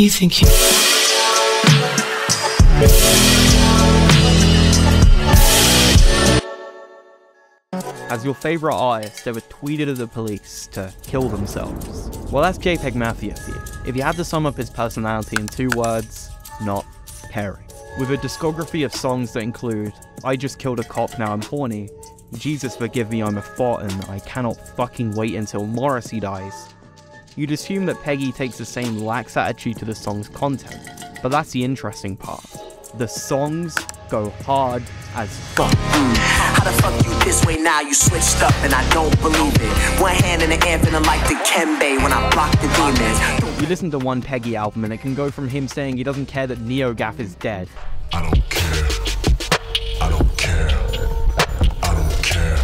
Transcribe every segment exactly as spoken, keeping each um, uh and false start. You think you... As your favourite artist ever tweeted at the police to kill themselves. Well, that's JPEGMAFIA for you. If you had to sum up his personality in two words, not caring. With a discography of songs that include I Just Killed a Cop, Now I'm Horny, Jesus Forgive Me, I'm a Fart, and I Cannot Fucking Wait Until Morrissey Dies, you'd assume that Peggy takes the same lax attitude to the song's content. But that's the interesting part. The songs go hard as fuck. How the fuck you this way now? You switched up and I don't believe it. One hand in the amp and I'm like the Kembe when I block the demons. You listen to one Peggy album and it can go from him saying he doesn't care that Neo Gaff is dead. I don't care. I don't care. I don't care.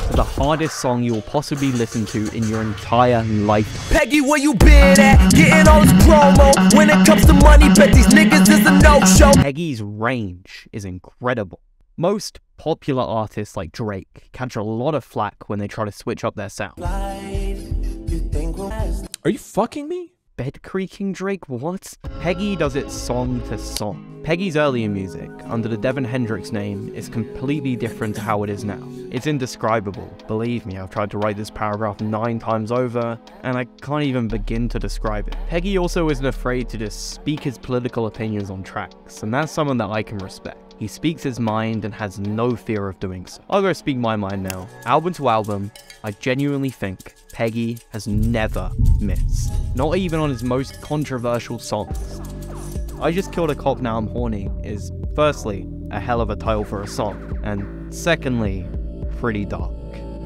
To the hardest song you'll possibly listen to in your entire life. Peggy, where you been at? Getting all this promo. When it comes to money, bet these niggas is a no-show. Peggy's range is incredible. Most popular artists like Drake catch a lot of flack when they try to switch up their sound. Are you fucking me? Bed creaking Drake, what? Peggy does it song to song. Peggy's earlier music, under the Devin Hendrix name, is completely different to how it is now. It's indescribable. Believe me, I've tried to write this paragraph nine times over, and I can't even begin to describe it. Peggy also isn't afraid to just speak his political opinions on tracks, and that's someone that I can respect. He speaks his mind and has no fear of doing so. I'll go speak my mind now. Album to album, I genuinely think Peggy has never missed. Not even on his most controversial songs. I Just Killed a Cop, Now I'm Horny is, firstly, a hell of a title for a song, and secondly, pretty dark.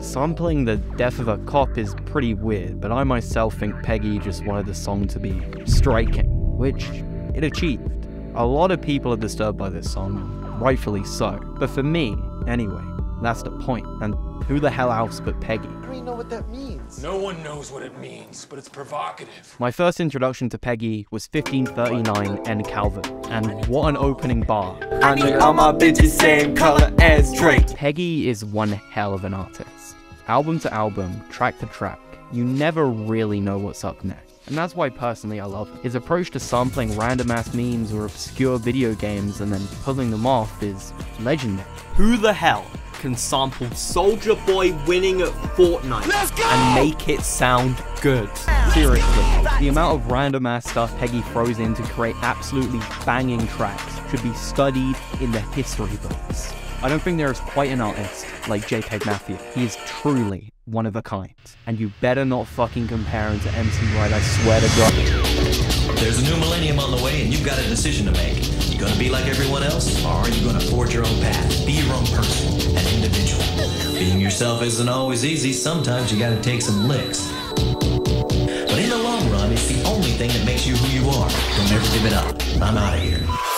Sampling the death of a cop is pretty weird, but I myself think Peggy just wanted the song to be striking, which it achieved. A lot of people are disturbed by this song, rightfully so. But for me, anyway, that's the point. And who the hell else but Peggy? I don't even know what that means. No one knows what it means, but it's provocative. My first introduction to Peggy was fifteen thirty-nine and Calvin. And what an opening bar. I need all my bitches same color as Drake. Peggy is one hell of an artist. Album to album, track to track, you never really know what's up next. And that's why personally I love it. His approach to sampling random ass memes or obscure video games and then pulling them off is legendary. Who the hell can sample Soulja Boy winning at Fortnite and make it sound good? Seriously, the amount of random ass stuff Peggy throws in to create absolutely banging tracks should be studied in the history books. I don't think there is quite an artist like JPEGMAFIA. He is truly one of a kind. And you better not fucking compare him to M C Wright, I swear to God. There's a new millennium on the way and you've got a decision to make. You gonna be like everyone else, or are you gonna forge your own path? Be your own person, an individual. Being yourself isn't always easy, sometimes you gotta take some licks. But in the long run, it's the only thing that makes you who you are. Don't ever give it up. I'm out of here.